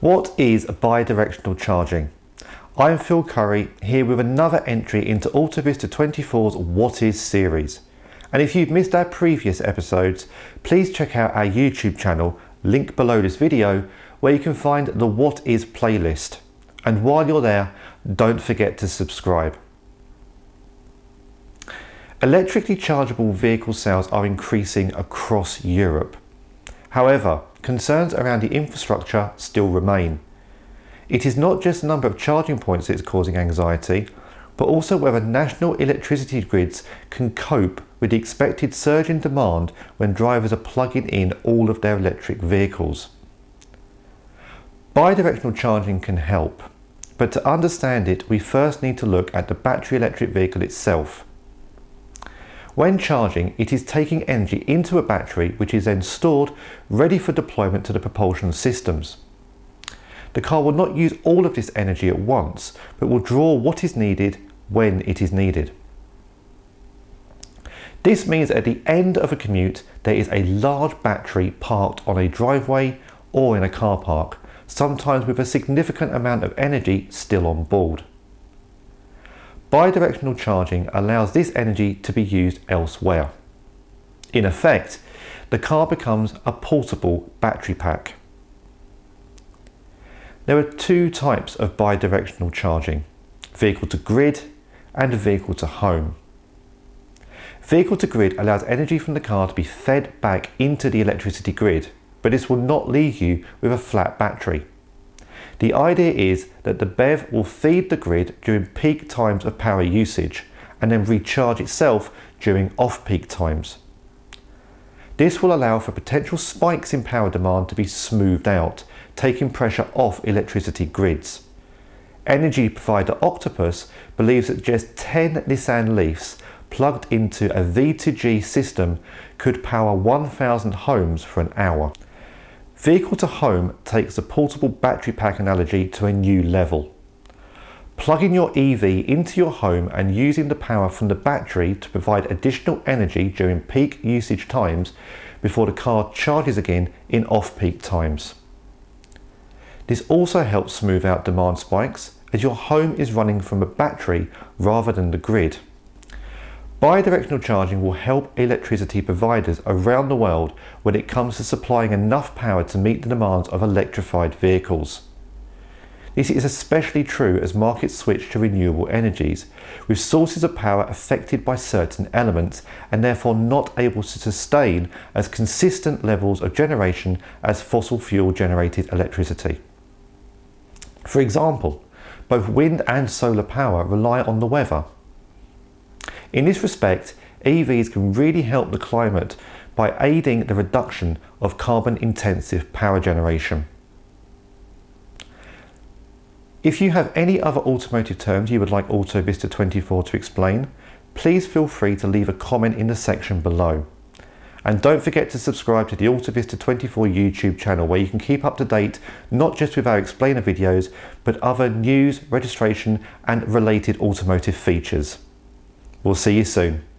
What is bidirectional charging? I'm Phil Curry, here with another entry into Autovista24's What Is series. And if you've missed our previous episodes, please check out our YouTube channel, link below this video, where you can find the What Is playlist. And while you're there, don't forget to subscribe. Electrically chargeable vehicle sales are increasing across Europe. However, concerns around the infrastructure still remain. It is not just the number of charging points that is causing anxiety, but also whether national electricity grids can cope with the expected surge in demand when drivers are plugging in all of their electric vehicles. Bidirectional charging can help, but to understand it, we first need to look at the battery electric vehicle itself. When charging, it is taking energy into a battery, which is then stored, ready for deployment to the propulsion systems. The car will not use all of this energy at once, but will draw what is needed when it is needed. This means at the end of a commute, there is a large battery parked on a driveway or in a car park, sometimes with a significant amount of energy still on board. Bidirectional charging allows this energy to be used elsewhere. In effect, the car becomes a portable battery pack. There are two types of bidirectional charging: vehicle to grid and vehicle to home. Vehicle to grid allows energy from the car to be fed back into the electricity grid, but this will not leave you with a flat battery. The idea is that the BEV will feed the grid during peak times of power usage and then recharge itself during off-peak times. This will allow for potential spikes in power demand to be smoothed out, taking pressure off electricity grids. Energy provider Octopus believes that just 10 Nissan Leafs plugged into a V2G system could power 1,000 homes for an hour. Vehicle to home takes the portable battery pack analogy to a new level. Plugging your EV into your home and using the power from the battery to provide additional energy during peak usage times before the car charges again in off-peak times. This also helps smooth out demand spikes, as your home is running from a battery rather than the grid. Bidirectional charging will help electricity providers around the world when it comes to supplying enough power to meet the demands of electrified vehicles. This is especially true as markets switch to renewable energies, with sources of power affected by certain elements and therefore not able to sustain as consistent levels of generation as fossil fuel generated electricity. For example, both wind and solar power rely on the weather. In this respect, EVs can really help the climate by aiding the reduction of carbon-intensive power generation. If you have any other automotive terms you would like Autovista24 to explain, please feel free to leave a comment in the section below. And don't forget to subscribe to the Autovista24 YouTube channel, where you can keep up to date not just with our explainer videos, but other news, registration and related automotive features. We'll see you soon.